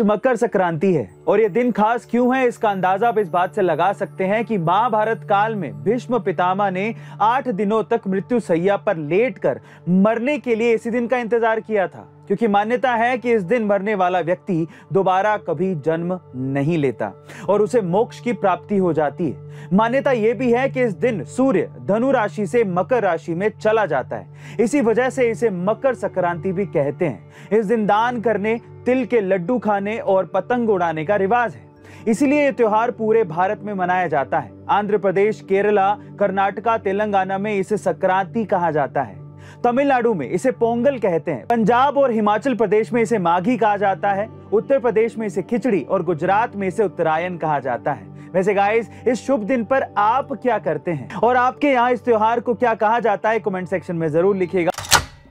मकर संक्रांति है और ये दिन खास क्यों है इसका अंदाजा आप इस बात से लगा सकते हैं कि महाभारत काल में भीष्म पितामह ने 8 दिनों तक मृत्युशैया पर लेटकर मरने के लिए इसी दिन का इंतजार किया था, क्योंकि मान्यता है कि इस दिन मरने वाला व्यक्ति दोबारा कभी जन्म नहीं लेता और उसे मोक्ष की प्राप्ति हो जाती है। मान्यता यह भी है कि इस दिन सूर्य धनु राशि से मकर राशि में चला जाता है, इसी वजह से इसे मकर संक्रांति भी कहते हैं। इस दिन दान करने, तिल के लड्डू खाने और पतंग उड़ाने का रिवाज है, इसीलिए ये त्योहार पूरे भारत में मनाया जाता है। आंध्र प्रदेश, केरला, कर्नाटका, तेलंगाना में इसे संक्रांति कहा जाता है। तमिलनाडु में इसे पोंगल कहते हैं। पंजाब और हिमाचल प्रदेश में इसे माघी कहा जाता है। उत्तर प्रदेश में इसे खिचड़ी और गुजरात में इसे उत्तरायण कहा जाता है। वैसे गाइस, इस शुभ दिन पर आप क्या करते हैं और आपके यहाँ इस त्योहार को क्या कहा जाता है, कमेंट सेक्शन में जरूर लिखिएगा।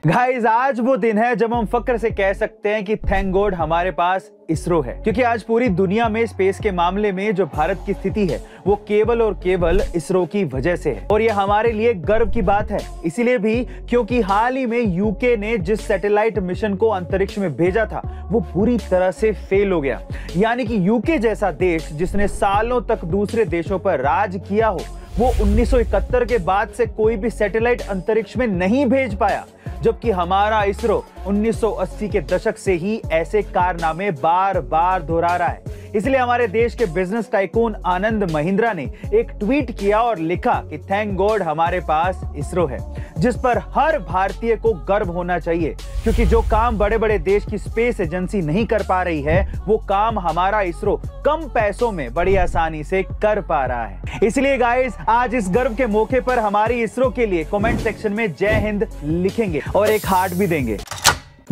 गाइस, आज वो दिन है जब हम फक्र से कह सकते हैं कि थैंक गॉड हमारे पास इसरो है, क्योंकि आज पूरी दुनिया में स्पेस के मामले में जो भारत की स्थिति है वो केवल और केवल इसरो की वजह से है और ये हमारे लिए गर्व की बात है। इसीलिए भी क्योंकि हाल ही में यूके ने जिस सैटेलाइट मिशन को अंतरिक्ष में भेजा था वो पूरी तरह से फेल हो गया, यानी कि यूके जैसा देश जिसने सालों तक दूसरे देशों पर राज किया हो वो 1971 के बाद से कोई भी सैटेलाइट अंतरिक्ष में नहीं भेज पाया, जबकि हमारा इसरो 1980 के दशक से ही ऐसे कारनामे बार बार दोहरा रहा है। इसलिए हमारे देश के बिजनेस टाइकून आनंद महिंद्रा ने एक ट्वीट किया और लिखा कि थैंक गॉड हमारे पास इसरो है, जिस पर हर भारतीय को गर्व होना चाहिए, क्योंकि जो काम बड़े बड़े देश की स्पेस एजेंसी नहीं कर पा रही है वो काम हमारा इसरो कम पैसों में बड़ी आसानी से कर पा रहा है। इसलिए गाइस, आज इस गर्व के मौके पर हमारी इसरो के लिए कमेंट सेक्शन में जय हिंद लिखेंगे और एक हार्ट भी देंगे।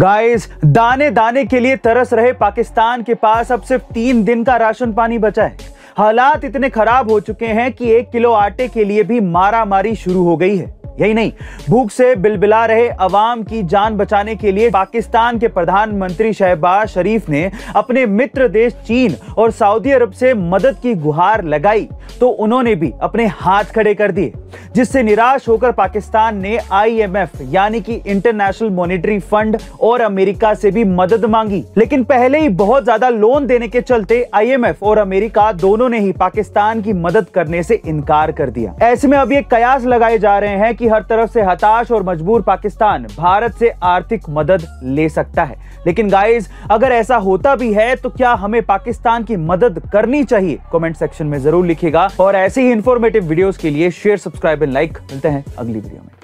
गाइस, दाने दाने के लिए तरस रहे पाकिस्तान के पास अब सिर्फ 3 दिन का राशन पानी बचा है। हालात इतने खराब हो चुके हैं कि 1 किलो आटे के लिए भी मारामारी शुरू हो गई है। यही नहीं, भूख से बिलबिला रहे अवाम की जान बचाने के लिए पाकिस्तान के प्रधानमंत्री शहबाज शरीफ ने अपने मित्र देश चीन और सऊदी अरब से मदद की गुहार लगाई तो उन्होंने भी अपने हाथ खड़े कर दिए, जिससे निराश होकर पाकिस्तान ने IMF यानी कि इंटरनेशनल मॉनिटरी फंड और अमेरिका से भी मदद मांगी। लेकिन पहले ही बहुत ज्यादा लोन देने के चलते IMF और अमेरिका दोनों ने ही पाकिस्तान की मदद करने से इनकार कर दिया। ऐसे में अब ये कयास लगाए जा रहे हैं कि हर तरफ से हताश और मजबूर पाकिस्तान भारत से आर्थिक मदद ले सकता है। लेकिन गाइस, अगर ऐसा होता भी है तो क्या हमें पाकिस्तान की मदद करनी चाहिए, कमेंट सेक्शन में जरूर लिखिएगा। और ऐसे ही इंफॉर्मेटिव वीडियोस के लिए शेयर, सब्सक्राइब एंड लाइक। मिलते हैं अगली वीडियो में।